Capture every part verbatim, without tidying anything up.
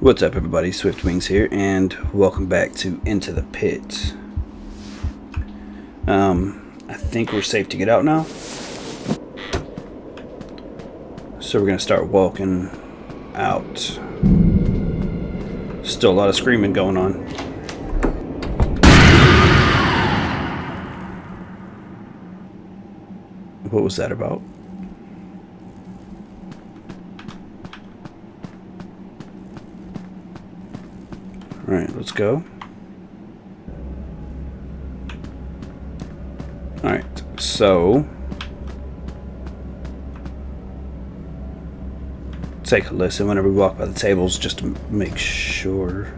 What's up everybody, Swift Wings here, and welcome back to Into the Pit. Um, I think we're safe to get out now. So we're going to start walking out. Still a lot of screaming going on. What was that about? Alright, let's go. Alright, so take a listen whenever we walk by the tables just to make sure.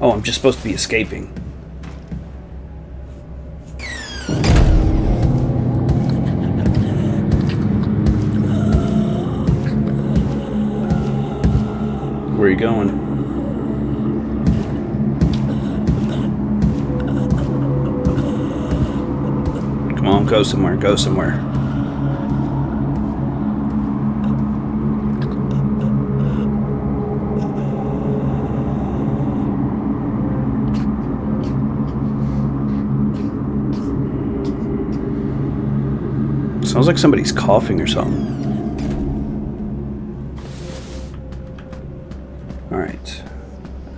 Oh, I'm just supposed to be escaping. Where are you going? Come on, go somewhere, go somewhere. Sounds like somebody's coughing or something.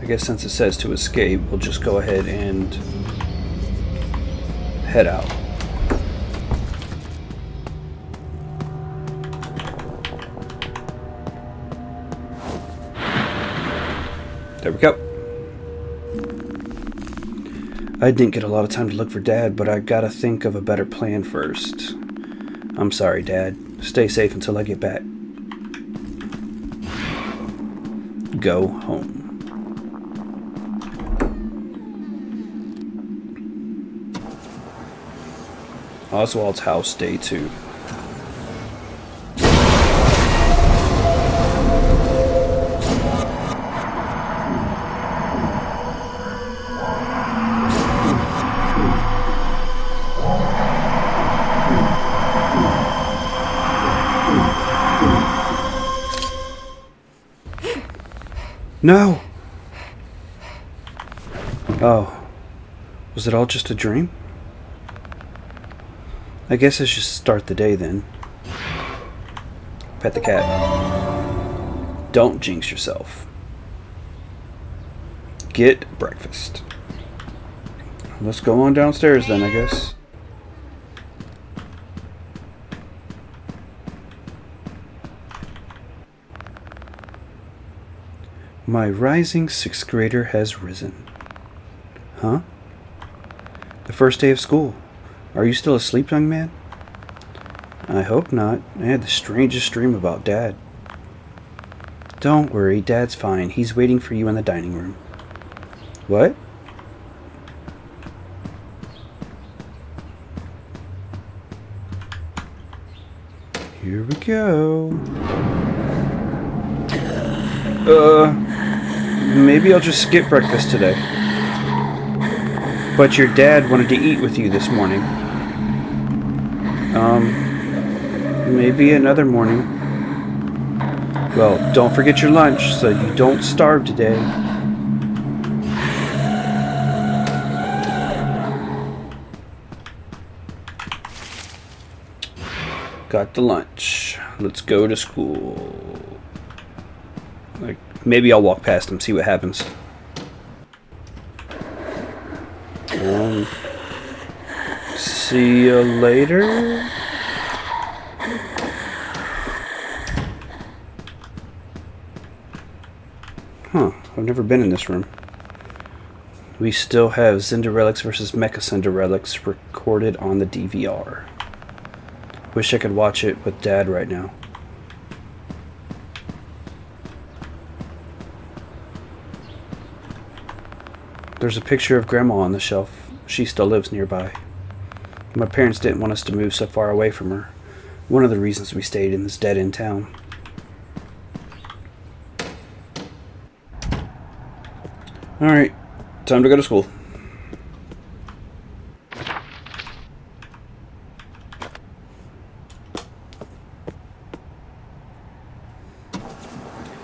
I guess since it says to escape, we'll just go ahead and head out. There we go. I didn't get a lot of time to look for Dad, but I gotta think of a better plan first. I'm sorry, Dad. Stay safe until I get back. Go home. Oswald's house, day two. No! Oh. Was it all just a dream? I guess I should start the day then. Pet the cat. Don't jinx yourself. Get breakfast. Let's go on downstairs then, I guess. My rising sixth grader has risen. Huh? The first day of school. Are you still asleep, young man? I hope not. I had the strangest dream about Dad. Don't worry, Dad's fine. He's waiting for you in the dining room. What? Here we go. Uh, maybe I'll just skip breakfast today. But your dad wanted to eat with you this morning. Um, maybe another morning. Well, don't forget your lunch so you don't starve today. Got the lunch. Let's go to school. Like, maybe I'll walk past him, see what happens. Um, see you later. Huh, I've never been in this room. We still have CinderRelics versus Mecha CinderRelics recorded on the D V R. Wish I could watch it with Dad right now. There's a picture of Grandma on the shelf. She still lives nearby. My parents didn't want us to move so far away from her. One of the reasons we stayed in this dead-end town. Alright, time to go to school.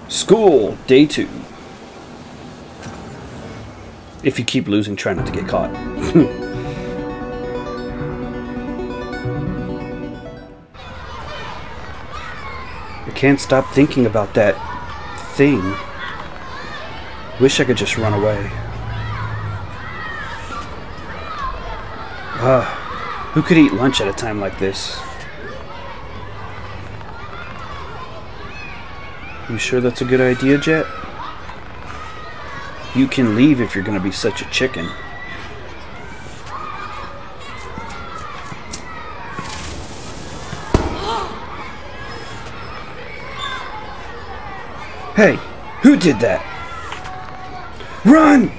School, day two. If you keep losing, try not to get caught. I can't stop thinking about that thing. Wish I could just run away. Uh, who could eat lunch at a time like this? You sure that's a good idea, Jet? You can leave if you're gonna be such a chicken. Hey, who did that? Run!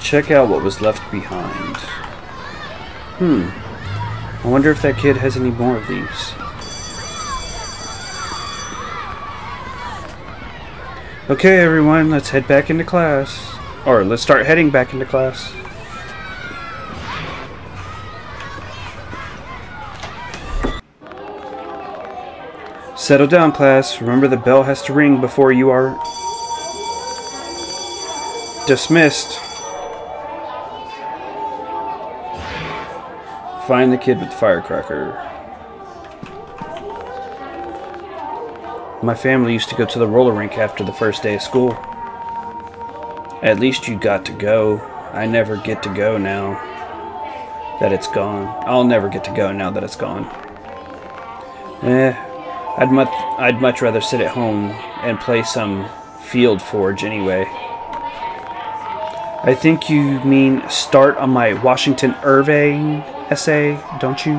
Check out what was left behind. Hmm. I wonder if that kid has any more of these. Okay, everyone, let's head back into class. Or let's start heading back into class. Settle down, class. Remember, the bell has to ring before you are dismissed. Find the kid with the firecracker. My family used to go to the roller rink after the first day of school. At least you got to go. I never get to go now that it's gone. I'll never get to go now that it's gone. Eh, I'd much, I'd much rather sit at home and play some Field Forge anyway. I think you mean start on my Washington Irving essay, don't you?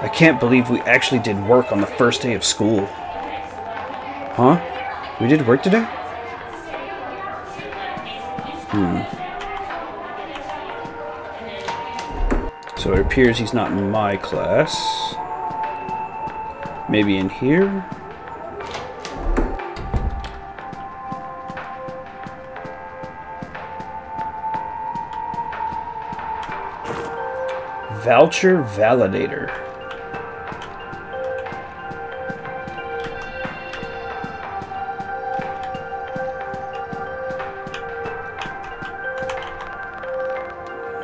I can't believe we actually did work on the first day of school. Huh? We did work today? Hmm. So it appears he's not in my class. Maybe in here? Voucher validator.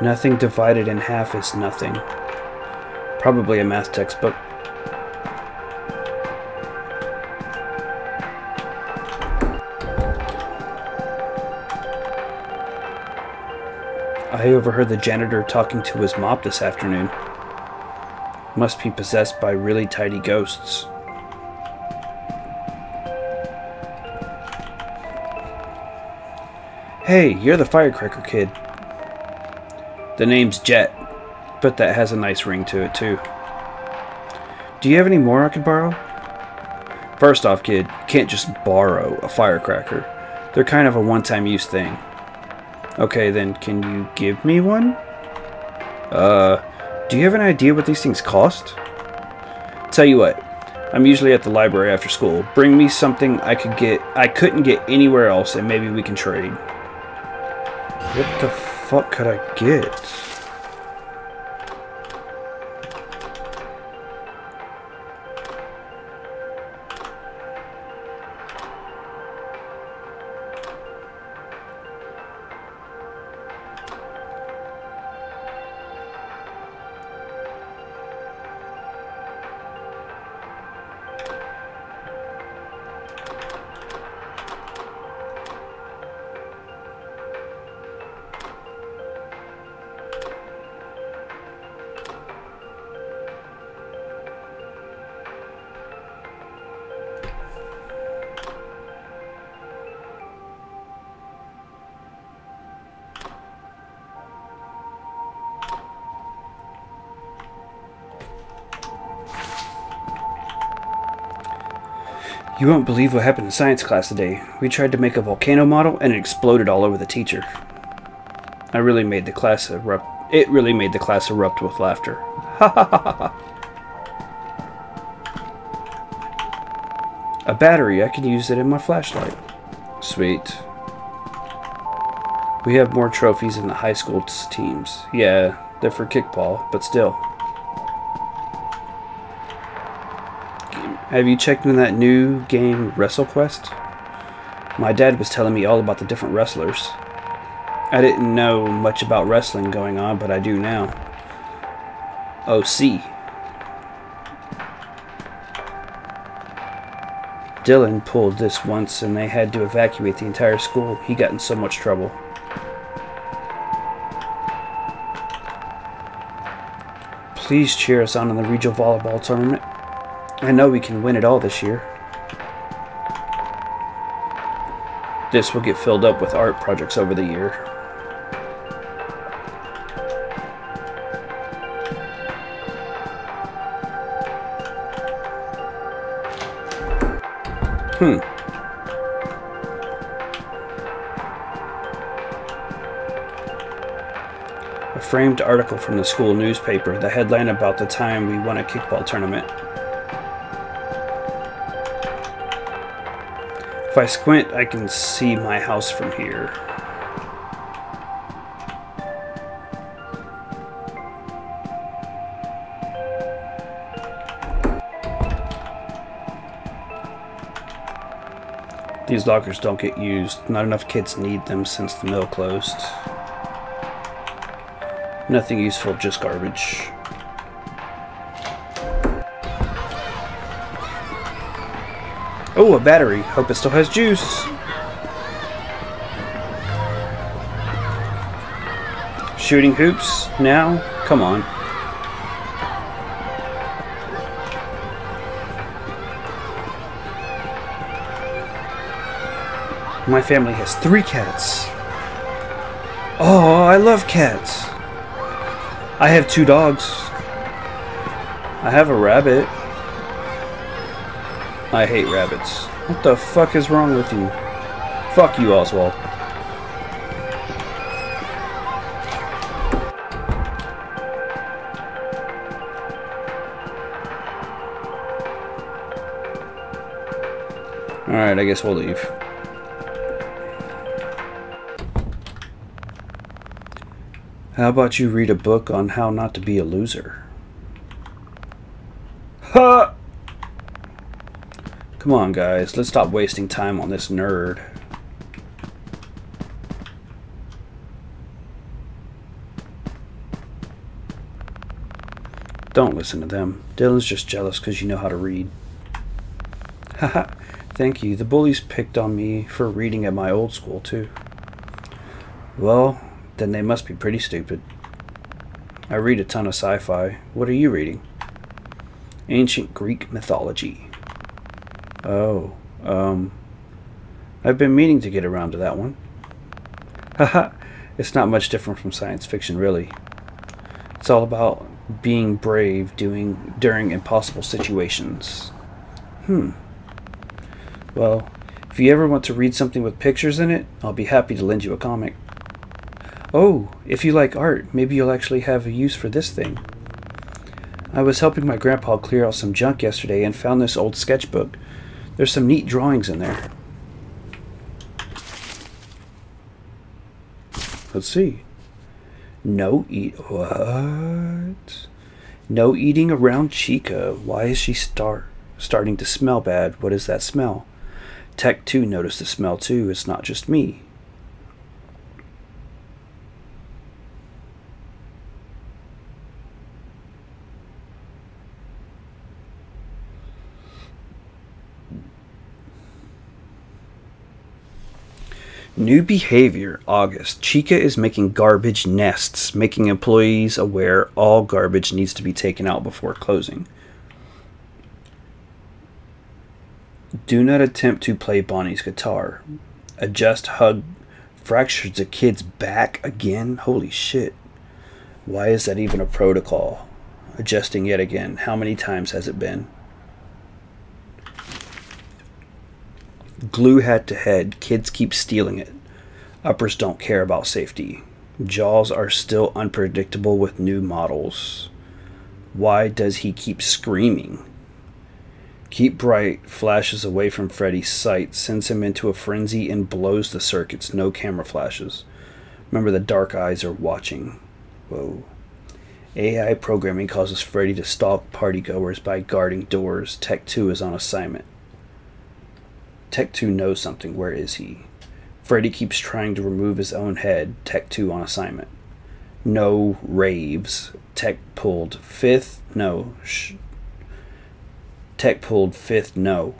Nothing divided in half is nothing. Probably a math textbook. I overheard the janitor talking to his mop this afternoon. Must be possessed by really tidy ghosts. Hey, you're the firecracker kid. The name's Jet, but that has a nice ring to it too. Do you have any more I could borrow? First off, kid, you can't just borrow a firecracker. They're kind of a one-time use thing. Okay, then, can you give me one? Uh, do you have an idea what these things cost? Tell you what, I'm usually at the library after school. Bring me something I could get, I couldn't get anywhere else, and maybe we can trade. What the fuck could I get? You won't believe what happened in science class today. We tried to make a volcano model and it exploded all over the teacher. I really made the class erupt. It really made the class erupt with laughter. Ha ha ha ha. A battery, I could use it in my flashlight. Sweet. We have more trophies in the high school teams. Yeah, they're for kickball, but still. Have you checked in that new game, WrestleQuest? My dad was telling me all about the different wrestlers. I didn't know much about wrestling going on, but I do now. Oh, see. Dylan pulled this once, and they had to evacuate the entire school. He got in so much trouble. Please cheer us on in the regional volleyball tournament. I know we can win it all this year. This will get filled up with art projects over the year. Hmm. A framed article from the school newspaper, the headline about the time we won a kickball tournament. If I squint, I can see my house from here. These lockers don't get used. Not enough kids need them since the mill closed. Nothing useful, just garbage. Oh, a battery. Hope it still has juice. Shooting hoops now? Come on. My family has three cats. Oh, I love cats. I have two dogs. I have a rabbit. I hate rabbits. What the fuck is wrong with you? Fuck you, Oswald. Alright, I guess we'll leave. How about you read a book on how not to be a loser? Ha! Come on, guys. Let's stop wasting time on this nerd. Don't listen to them. Dylan's just jealous because you know how to read. Haha. Thank you. The bullies picked on me for reading at my old school, too. Well, then they must be pretty stupid. I read a ton of sci-fi. What are you reading? Ancient Greek mythology. Oh, um, I've been meaning to get around to that one. Haha, it's not much different from science fiction, really. It's all about being brave doing during impossible situations. Hmm. Well, if you ever want to read something with pictures in it, I'll be happy to lend you a comic. Oh, if you like art, maybe you'll actually have a use for this thing. I was helping my grandpa clear out some junk yesterday and found this old sketchbook. There's some neat drawings in there. Let's see. No eat... What? No eating around Chica. Why is she star starting to smell bad? What is that smell? Tech two noticed the smell too. It's not just me. New behavior, August. Chica is making garbage nests, making employees aware all garbage needs to be taken out before closing. Do not attempt to play Bonnie's guitar. Adjust hug fractures a kid's back again? Holy shit. Why is that even a protocol? Adjusting yet again. How many times has it been? Glue hat to head. Kids keep stealing it. Uppers don't care about safety. Jaws are still unpredictable with new models. Why does he keep screaming? Keep bright. Flashes away from Freddy's sight. Sends him into a frenzy and blows the circuits. No camera flashes. Remember, the dark eyes are watching. Whoa. A I programming causes Freddy to stalk partygoers by guarding doors. Tech two is on assignment. Tech two knows something. Where is he? Freddy keeps trying to remove his own head. Tech two on assignment. No raves. Tech pulled fifth. No. Sh Tech pulled fifth. No.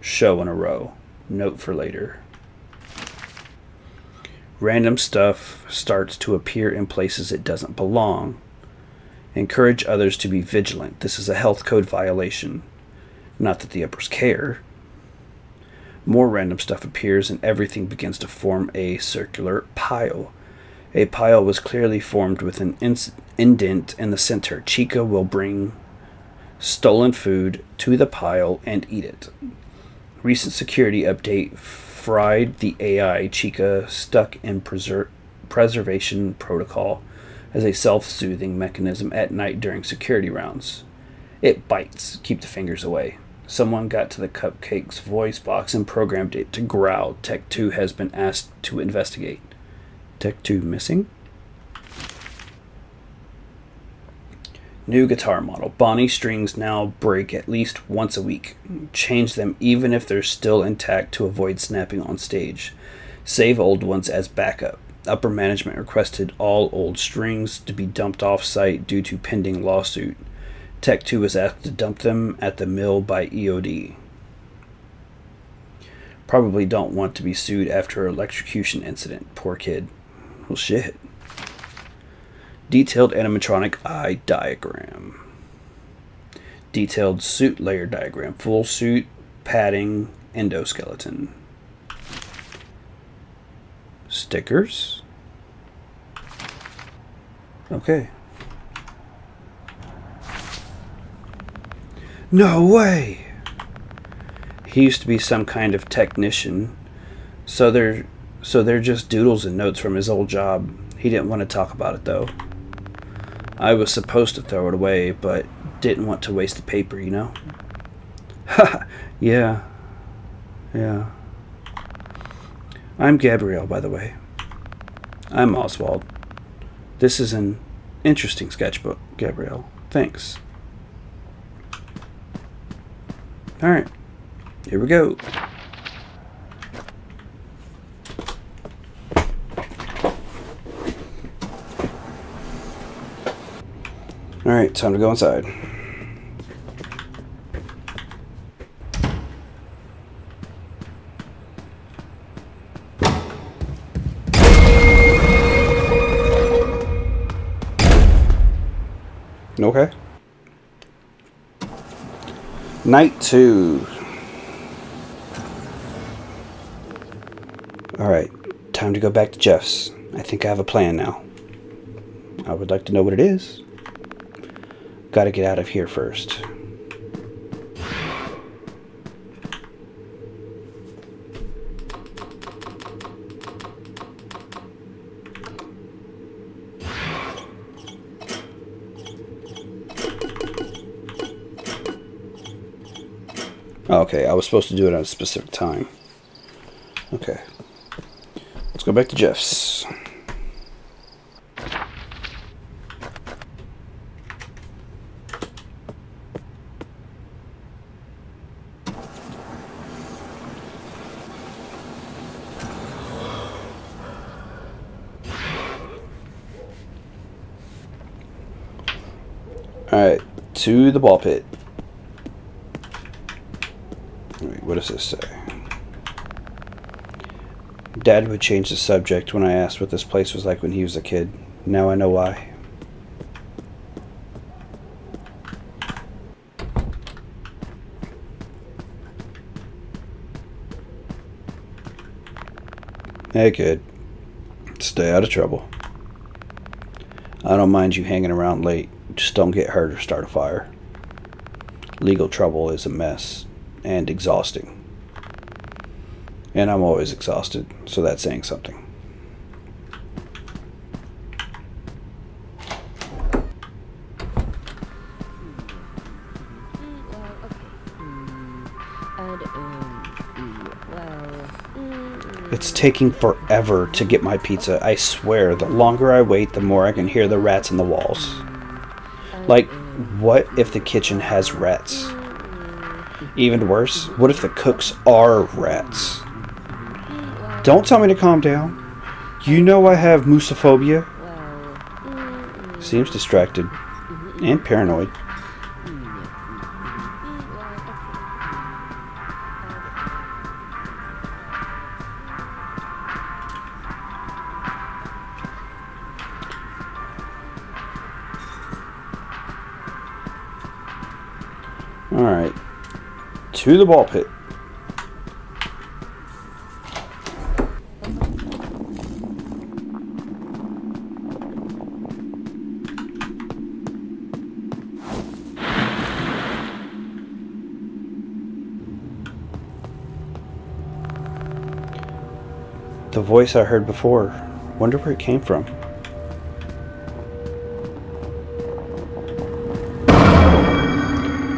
Show in a row. Note for later. Random stuff starts to appear in places it doesn't belong. Encourage others to be vigilant. This is a health code violation. Not that the uppers care. More random stuff appears and everything begins to form a circular pile. A pile was clearly formed with an indent in the center. Chica will bring stolen food to the pile and eat it. Recent security update fried the A I Chica stuck in preser preservation protocol as a self-soothing mechanism at night during security rounds. It bites. Keep the fingers away. Someone got to the cupcake's voice box and programmed it to growl. Tech two has been asked to investigate. Tech two missing? New guitar model. Bonnie strings now break at least once a week. Change them even if they're still intact to avoid snapping on stage. Save old ones as backup. Upper management requested all old strings to be dumped off-site due to pending lawsuit. Tech two was asked to dump them at the mill by E O D. Probably don't want to be sued after electrocution incident. Poor kid. Well, shit. Detailed animatronic eye diagram. Detailed suit layer diagram. Full suit, padding, endoskeleton. Stickers. Okay. No way! He used to be some kind of technician, so they're, so they're just doodles and notes from his old job. He didn't want to talk about it, though. I was supposed to throw it away, but didn't want to waste the paper, you know? Ha! Yeah. Yeah. I'm Gabriel, by the way. I'm Oswald. This is an interesting sketchbook, Gabriel. Thanks. Alright. Here we go. Alright, time to go inside. Okay. Night two. Alright, time to go back to Jeff's. I think I have a plan now. I would like to know what it is. Gotta get out of here first. Okay, I was supposed to do it at a specific time. Okay. Let's go back to Jeff's. Alright, to the ball pit. What does this say? Dad would change the subject when I asked what this place was like when he was a kid. Now I know why. Hey kid, stay out of trouble. I don't mind you hanging around late. Just don't get hurt or start a fire. Legal trouble is a mess. And exhausting. And I'm always exhausted, so that's saying something. Mm, uh, okay. mm, and, uh... It's taking forever to get my pizza. I swear, the longer I wait, the more I can hear the rats in the walls. Like, what if the kitchen has rats? Even worse, what if the cooks are rats? Don't tell me to calm down. You know I have musophobia. Seems distracted and paranoid. Alright, to the ball pit. The voice I heard before, wonder where it came from.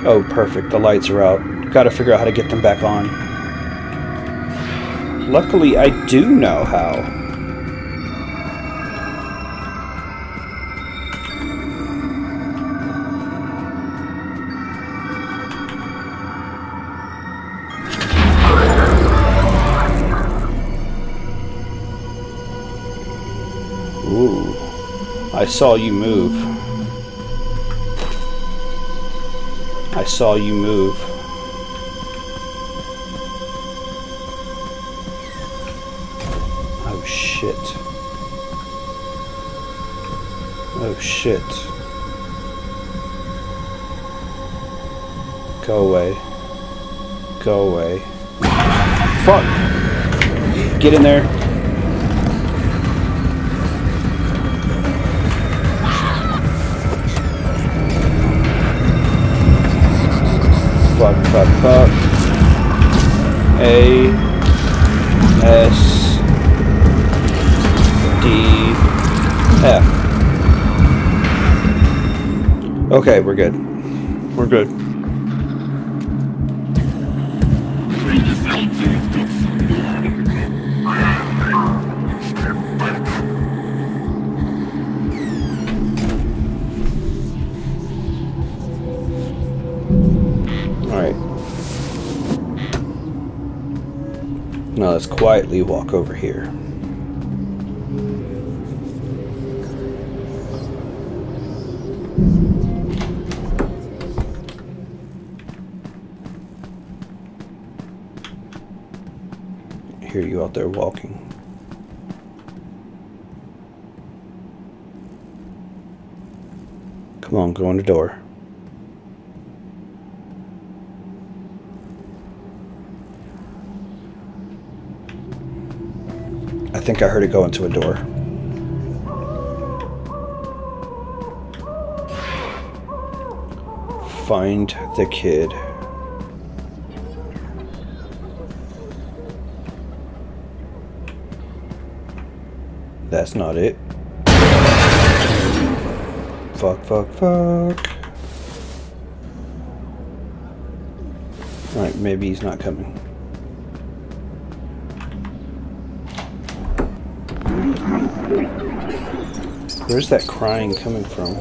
Oh, perfect. The lights are out. Gotta figure out how to get them back on. Luckily, I do know how. Ooh. I saw you move. I saw you move. Oh shit. Oh shit. Go away. Go away. Fuck! Get in there. Fuck, fuck, fuck. A. S. D. F. Okay, we're good. We're good. Now let's quietly walk over here. I hear you out there walking. Come on, go in the door. I think I heard it go into a door. Find the kid. That's not it. Fuck, fuck, fuck. Alright, maybe he's not coming. Where's that crying coming from?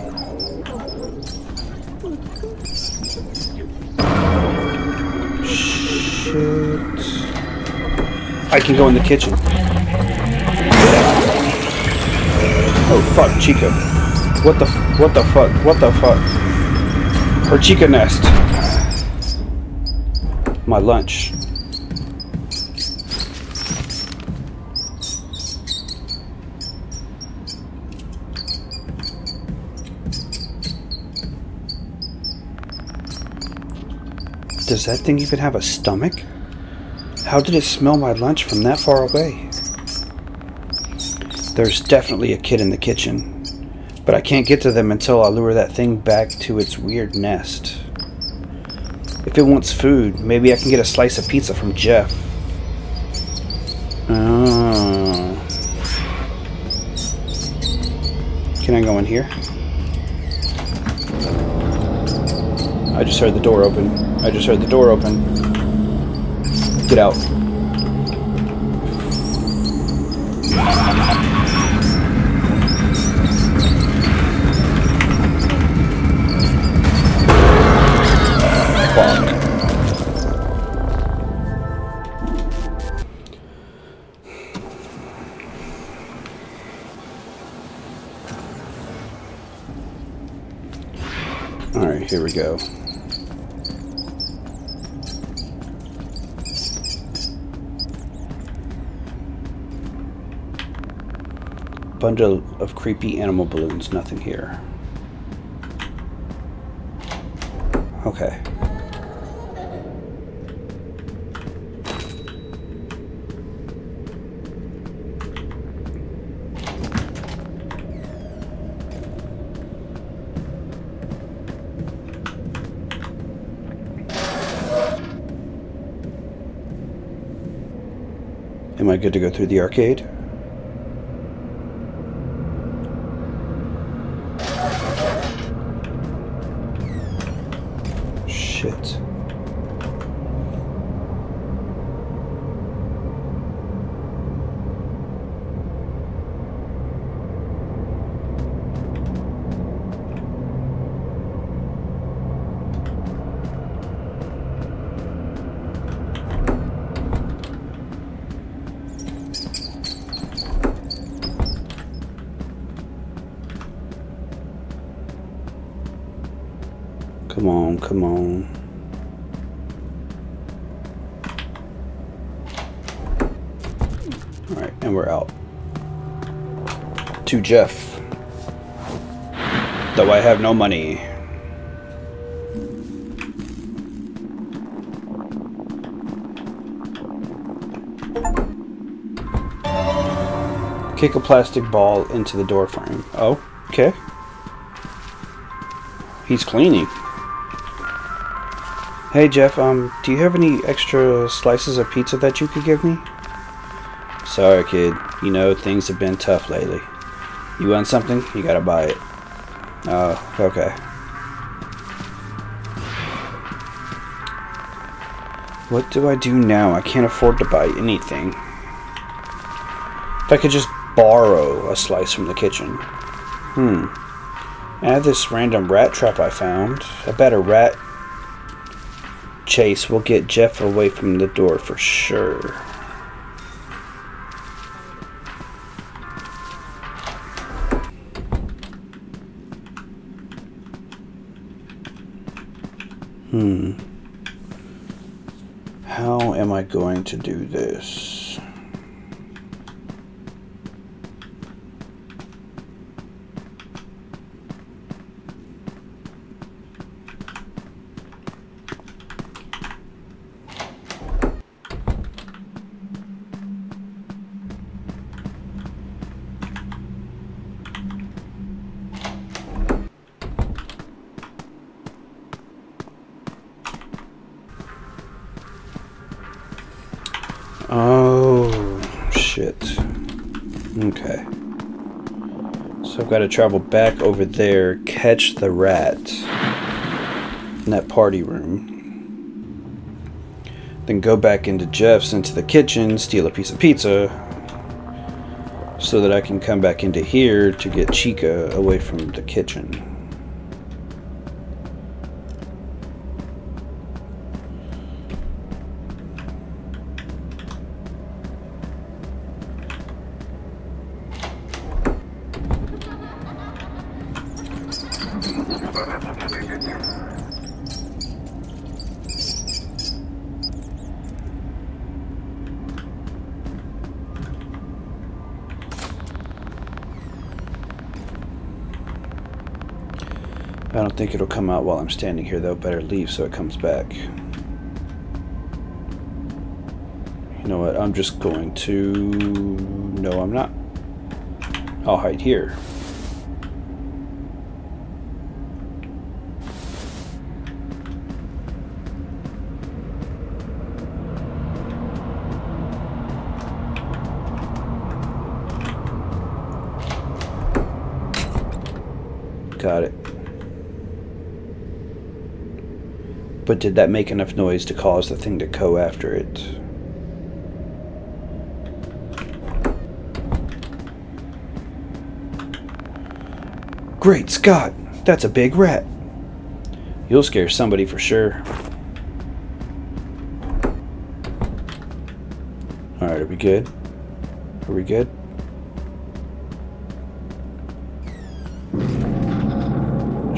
Shit. I can go in the kitchen. Oh fuck, Chica. What the f what the fuck? What the fuck? Her Chica Nest. My lunch. Does that thing even have a stomach? How did it smell my lunch from that far away? There's definitely a kid in the kitchen, but I can't get to them until I lure that thing back to its weird nest. If it wants food, maybe I can get a slice of pizza from Jeff. Oh. Can I go in here? I just heard the door open. I just heard the door open. Get out. Alright, here we go. Bundle of creepy animal balloons, nothing here. Okay. Am I good to go through the arcade? Shit. Come on, come on. All right, and we're out. To Jeff. Though I have no money. Kick a plastic ball into the door frame. Oh, okay. He's cleaning. Hey Jeff, um, do you have any extra slices of pizza that you could give me? Sorry kid, you know, things have been tough lately. You want something? You gotta buy it. Oh, okay. What do I do now? I can't afford to buy anything. If I could just borrow a slice from the kitchen. Hmm. Add this random rat trap I found. I bet a rat chase will get Jeff away from the door for sure. Hmm. How am I going to do this? Oh, shit. Okay. So I've got to travel back over there, catch the rat in that party room, then go back into Jeff's, into the kitchen, steal a piece of pizza, so that I can come back into here to get Chica away from the kitchen. I don't think it'll come out while I'm standing here though. Better leave so it comes back. You know what? I'm just going to... No, I'm not. I'll hide here. Got it. But did that make enough noise to cause the thing to go after it? Great Scott! That's a big rat. You'll scare somebody for sure. Alright, are we good? Are we good?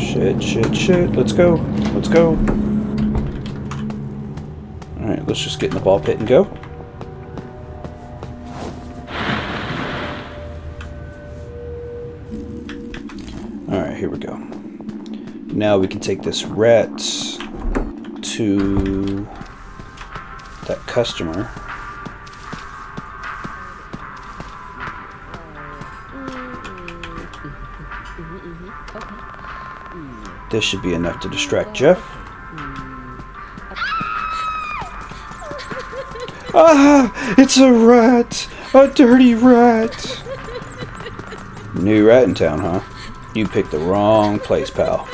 Shit, shit, shit. Let's go. Let's go. Alright, let's just get in the ball pit and go. Alright, here we go. Now we can take this rat to that customer. This should be enough to distract Jeff. Ah! It's a rat! A dirty rat! New rat in town, huh? You picked the wrong place, pal.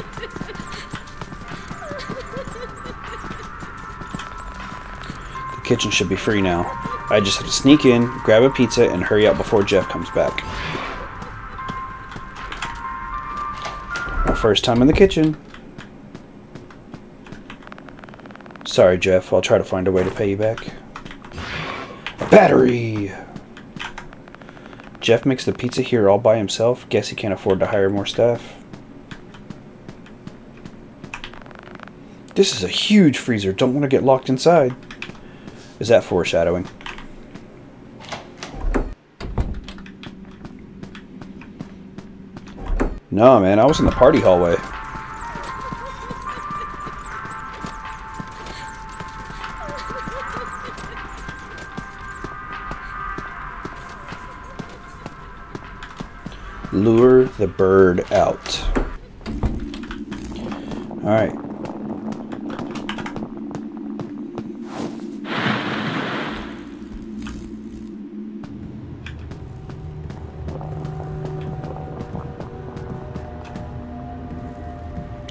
The kitchen should be free now. I just have to sneak in, grab a pizza, and hurry out before Jeff comes back. First time in the kitchen. Sorry, Jeff. I'll try to find a way to pay you back. A battery! Jeff makes the pizza here all by himself. Guess he can't afford to hire more staff. This is a huge freezer. Don't want to get locked inside. Is that foreshadowing? No, man, I was in the party hallway. Lure the bird out. All right.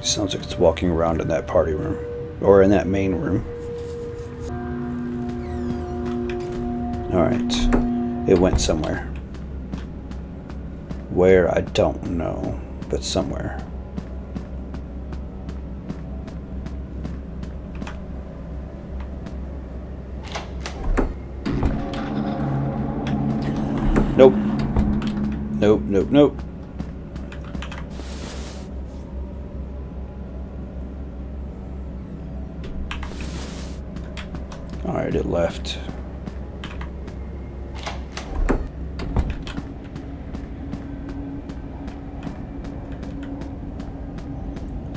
Sounds like it's walking around in that party room. Or in that main room. Alright. It went somewhere. Where, I don't know. But somewhere. Nope. Nope, nope, nope. Alright, it left.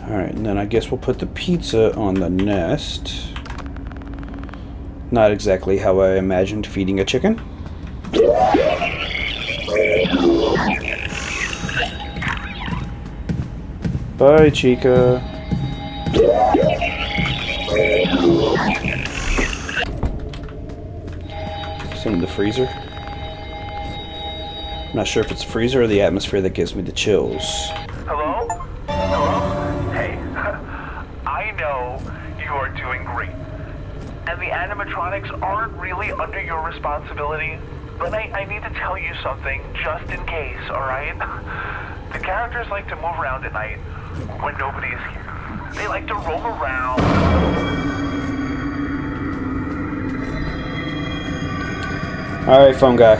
Alright, and then I guess we'll put the pizza on the nest. Not exactly how I imagined feeding a chicken. Bye, Chica. In the freezer. I'm not sure if it's the freezer or the atmosphere that gives me the chills. Hello? Hello? Hey, I know you are doing great. And the animatronics aren't really under your responsibility, but I, I need to tell you something just in case, alright? The characters like to move around at night when nobody is here. They like to roam around. Alright, phone guy.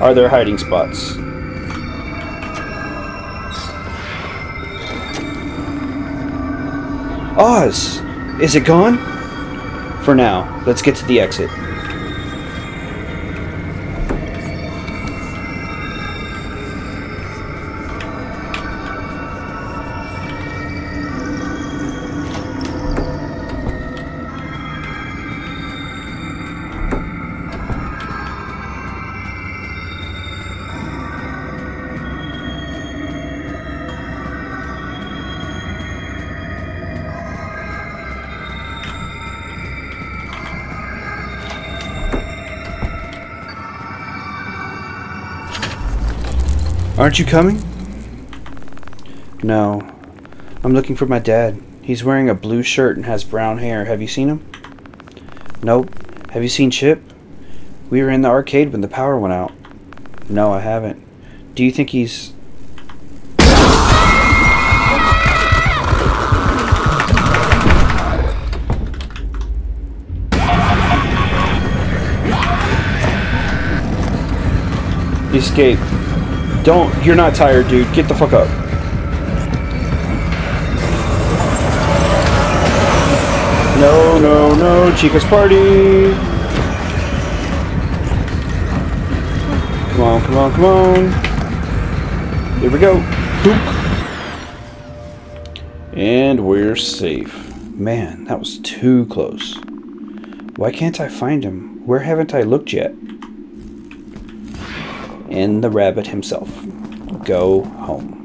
Are there hiding spots? Oz! Is it gone? For now, let's get to the exit. Aren't you coming? No. I'm looking for my dad. He's wearing a blue shirt and has brown hair. Have you seen him? Nope. Have you seen Chip? We were in the arcade when the power went out. No, I haven't. Do you think he's... Escape. Don't. You're not tired, dude. Get the fuck up. No, no, no. Chica's party. Come on, come on, come on. Here we go. Boop. And we're safe. Man, that was too close. Why can't I find him? Where haven't I looked yet? And the rabbit himself. Go home.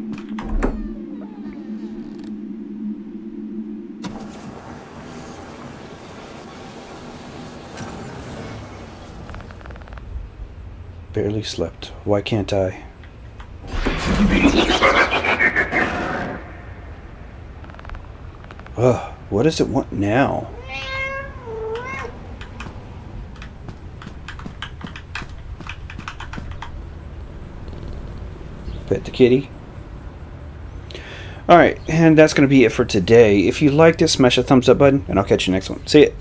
Barely slept. Why can't I? Ugh, what does it want now? Pet the kitty. Alright, and that's going to be it for today. If you liked it, smash the thumbs up button, and I'll catch you next one. See ya.